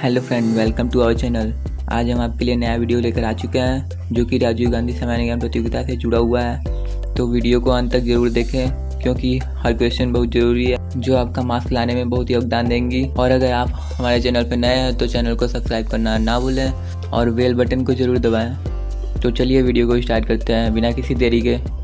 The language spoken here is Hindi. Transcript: Hello friend, welcome to our channel. आज हम आपके लिए नया वीडियो लेकर आ चुके हैं जो कि राजीव गांधी सामान्य ज्ञान प्रतियोगिता से जुड़ा हुआ है। तो वीडियो को अंत तक जरूर देखें क्योंकि हर क्वेश्चन बहुत ज़रूरी है जो आपका मार्क्स लाने में बहुत योगदान देंगी। और अगर आप हमारे चैनल पर नए हैं तो चैनल को सब्सक्राइब करना ना भूलें और बेल बटन को ज़रूर दबाएँ। तो चलिए वीडियो को स्टार्ट करते हैं बिना किसी देरी के।